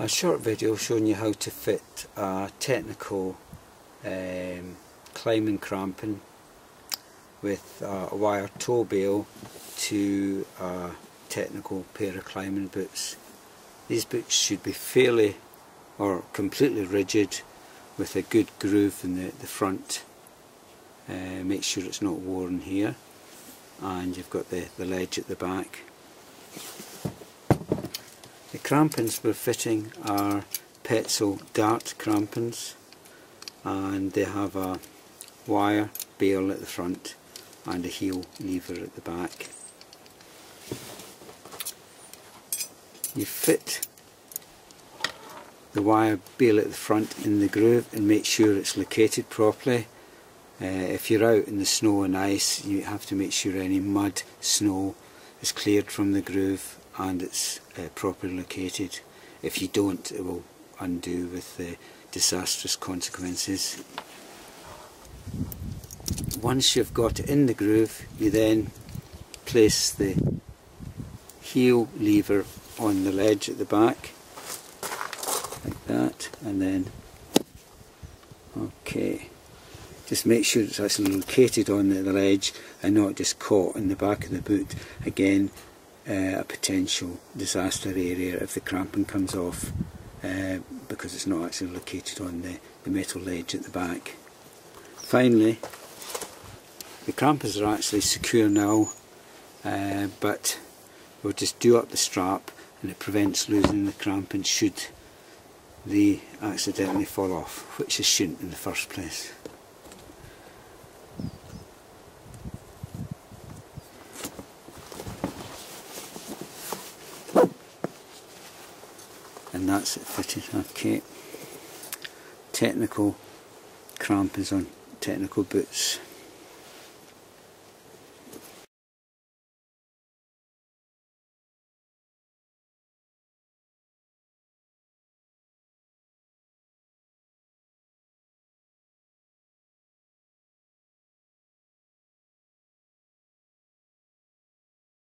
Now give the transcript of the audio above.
a short video showing you how to fit a technical climbing crampon with a wire toe bail to a technical pair of climbing boots. These boots should be fairly or completely rigid with a good groove in the front. Make sure it's not worn here, and you've got the ledge at the back. The crampons we're fitting are Petzl Dart crampons, and they have a wire bail at the front and a heel lever at the back. You fit the wire bail at the front in the groove and make sure it's located properly. If you're out in the snow and ice, you have to make sure any mud, snow is cleared from the groove and it's properly located. If you don't, it will undo with the disastrous consequences. Once you've got it in the groove, you then place the heel lever on the ledge at the back, like that, and then okay. Just make sure it's actually located on the ledge and not just caught in the back of the boot. Again, a potential disaster area if the crampon comes off because it's not actually located on the metal ledge at the back. Finally, the crampons are actually secure now, but we'll just do up the strap and it prevents losing the crampon should they accidentally fall off, which they shouldn't in the first place. And that's it fitted. Okay, technical crampons on technical boots.